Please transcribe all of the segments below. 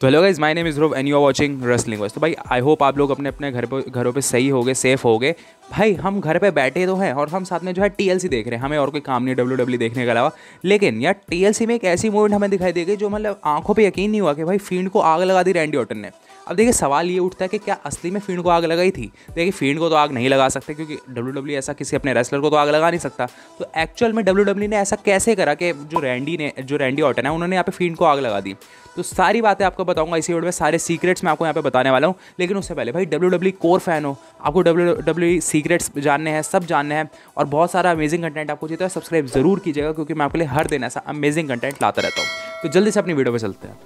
तो hello guys, my name is Dhruv and you are watching wrestling watch. तो भाई I hope आप लोग अपने अपने घरों पे सही होगे, सेफ होगे। भाई हम घर पे बैठे तो हैं और हम साथ में जो है टीएलसी देख रहे हैं, हमें और कोई काम नहीं WWE देखने के अलावा। लेकिन यार टीएलसी में एक ऐसी मूवमेंट हमें दिखाई देगी जो मतलब आंखों पे यकीन नहीं हुआ कि भाई फील्ड को आग लगा दी रैंडी ऑर्टन ने। अब देखिए सवाल ये उठता है कि क्या असली में फील्ड को आग लगाई थी? देखिए फील्ड को तो आग नहीं लगा सकते क्योंकि WWE ऐसा किसी अपने रेसलर को तो आग लगा नहीं सकता। तो एक्चुअल में WWE ने ऐसा कैसे करा कि जो रैंडी ऑर्टन है उन्होंने यहाँ पे फील्ड को आग लगा दी? तो सारी बातें आपको बताऊंगा इसी वीडियो में, सारे सीक्रेट्स मैं आपको यहाँ पे बताने वाला हूँ। लेकिन उससे पहले भाई WWE कोर फैन हो, आपको WWE सीक्रेट्स जानने हैं, सब जानने हैं और बहुत सारा अमेजिंग कंटेंट आपको चाहिए तो सब्सक्राइब जरूर कीजिएगा क्योंकि मैं आपके लिए हर दिन ऐसा अमेजिंग कंटेंट लाता रहता हूँ। तो जल्दी से अपनी वीडियो पर चलते हैं।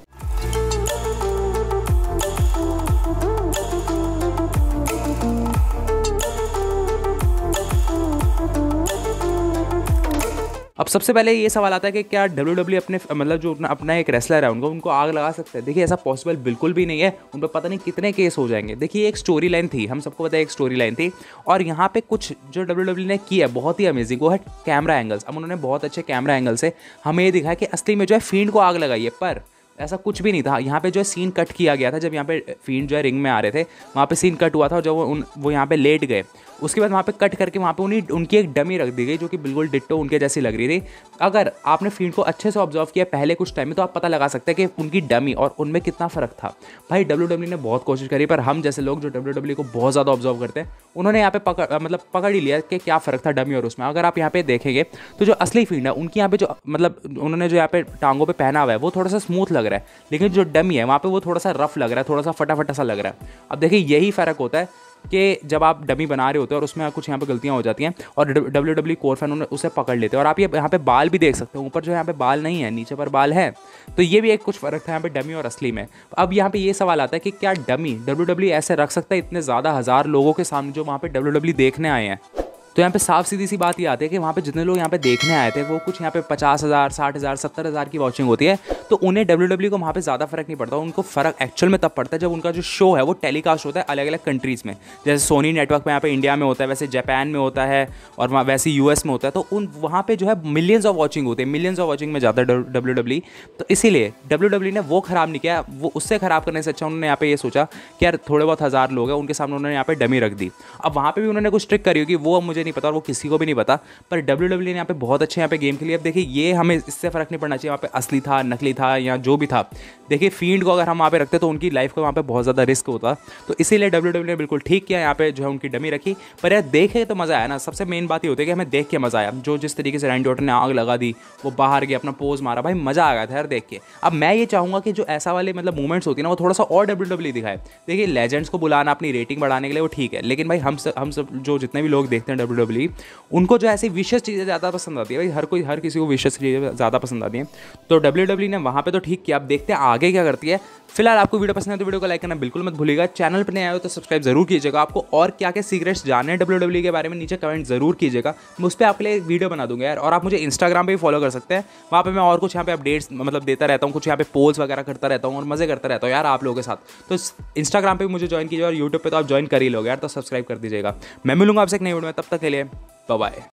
अब सबसे पहले ये सवाल आता है कि क्या WWE अपने मतलब जो अपना एक रेसलर है उनको आग लगा सकते हैं? देखिए ऐसा पॉसिबल बिल्कुल भी नहीं है, उन पर पता नहीं कितने केस हो जाएंगे। देखिए एक स्टोरी लाइन थी, हम सबको पता है एक स्टोरी लाइन थी और यहाँ पे कुछ जो WWE ने किया है बहुत ही अमेजिंग, वो है कैमरा एंगल्स। अब उन्होंने बहुत अच्छे कैमरा एंगल से हमें ये दिखाया कि असली में जो है फील्ड को आग लगाई है, पर ऐसा कुछ भी नहीं था। यहाँ पे जो है सीन कट किया गया था, जब यहाँ पे फील्ड जो है रिंग में आ रहे थे वहाँ पे सीन कट हुआ था और जब वो यहाँ पे लेट गए उसके बाद वहाँ पे कट करके वहाँ पे उनकी एक डमी रख दी गई जो कि बिल्कुल डिट्टो उनके जैसी लग रही थी। अगर आपने फील्ड को अच्छे से ऑब्जर्व किया पहले कुछ टाइम में तो आप पता लगा सकते हैं कि उनकी डमी और उनमें कितना फ़र्क था। भाई WWE ने बहुत कोशिश करी पर हम जैसे लोग जो WWE को बहुत ज़्यादा ऑब्जर्व करते हैं उन्होंने यहाँ पे पकड़ ही लिया कि क्या फ़र्क था डमी और उसमें। अगर आप यहाँ पे देखेंगे तो जो असली फील्ड है उनकी यहाँ पे जो मतलब उन्होंने जो यहाँ पे टांगों पे पहना हुआ है वो थोड़ा सा स्मूथ लग रहा है, लेकिन जो डमी है वहाँ पे वो थोड़ा सा रफ लग रहा है, थोड़ा सा फटाफटा सा लग रहा है। अब देखिए यही फ़र्क होता है कि जब आप डमी बना रहे होते हैं और उसमें कुछ यहाँ पे गलतियाँ हो जाती हैं और WWE कोर फैन उसे पकड़ लेते हैं। और आप ये यहाँ पे बाल भी देख सकते हो, ऊपर जो यहाँ पे बाल नहीं है, नीचे पर बाल है, तो ये भी एक कुछ फ़र्क था यहाँ पे डमी और असली में। अब यहाँ पे ये सवाल आता है कि क्या डमी WWE ऐसे रख सकता है इतने ज़्यादा हज़ार लोगों के सामने जो वहाँ पे WWE देखने आए हैं? तो यहाँ पे साफ सीधी सी बात ये आती है कि वहाँ पे जितने लोग यहाँ पे देखने आए थे वो कुछ यहाँ पे 50,000, 60,000, 70,000 की वॉचिंग होती है, तो उन्हें WWE को वहाँ पे ज़्यादा फर्क नहीं पड़ता। उनको फ़र्क एक्चुअल में तब पड़ता है जब उनका जो शो है वो टेलीकास्ट होता है अलग अलग कंट्रीज़ में। जैसे सोनी नेटवर्क में यहाँ पे इंडिया में होता है, वैसे जापान में होता है और वैसे US में होता है, तो वहाँ पर जो है मिलियंस ऑफ वॉचिंग होती है, मिलियंस ऑफ वॉचिंग में जाता है WWE। तो इसीलिए WWE ने वो ख़राब नहीं किया, वो उससे ख़राब करने से अच्छा उन्होंने यहाँ पे ये सोचा कि यार थोड़े बहुत हज़ार लोग हैं उनके सामने उन्होंने यहाँ पे डमी रख दी। अब वहाँ पे भी उन्होंने कुछ ट्रिक करी होगी वो मुझे नहीं पता और वो किसी को भी नहीं पता, पर WWE ने यहाँ पे बहुत अच्छे यहाँ पे गेम खेली। अब देखिए ये हमें इससे फ़र्क नहीं पड़ना चाहिए वहाँ पे असली था, नकली था या जो भी था। देखिए फील्ड को अगर हम वहाँ पे रखते तो उनकी लाइफ का वहाँ पे बहुत ज़्यादा रिस्क होता, तो इसीलिए WWE ने बिल्कुल ठीक किया यहाँ पे जो है उनकी डमी रखी। पर यार देखे तो मज़ा आया ना, सबसे मेन बात ये होती है कि हमें देख के मज़ा आया। जो जिस तरीके से रैंडी ऑर्टन ने आग लगा दी, वो बाहर गया, अपना पोज मारा, भाई मज़ा आ गया था यार देख के। अब मैं ये चाहूँगा कि जो ऐसा वाले मतलब मूवमेंट्स होती है ना वो थोड़ा सा और WWE दिखाए। देखिए लेजेंड्स को बुलाना अपनी रेटिंग बढ़ाने के लिए वो ठीक है, लेकिन भाई हम सब जो जितने भी लोग देखते WWE उनको जो ऐसी विशेष चीज़ें ज़्यादा पसंद आती है। भाई हर किसी को विशेष चीज़ें ज़्यादा पसंद आती हैं, तो WWE ने वहाँ पे तो ठीक किया। आप देखते हैं आगे क्या करती है। फिलहाल आपको वीडियो पसंद है तो वीडियो को लाइक करना बिल्कुल मत भूलिएगा, चैनल पर नए आए हो तो सब्सक्राइब जरूर कीजिएगा। आपको और क्या क्या सीक्रेट्स जानने WWE के बारे में नीचे कमेंट जरूर कीजिएगा, मैं उस पर आपके लिए वीडियो बना दूंगा यार। और आप मुझे इंस्टाग्राम पे भी फॉलो कर सकते हैं, वहाँ पे मैं और कुछ यहाँ पे अपडेट्स मतलब देता रहता हूँ, कुछ यहाँ पे पोल्स वगैरह करता रहता हूँ और मज़े करता रहता हूँ यार आप लोगों के साथ। तो इंस्टाग्राम पर मुझे ज्वाइन कीजिए और यूट्यूब पर तो आप ज्वाइन कर ही लोगे यार, तो सब्सक्राइब कर दीजिएगा। मैं मिलूंगा आपसे एक नई वीडियो में, तब तक के लिए बाय।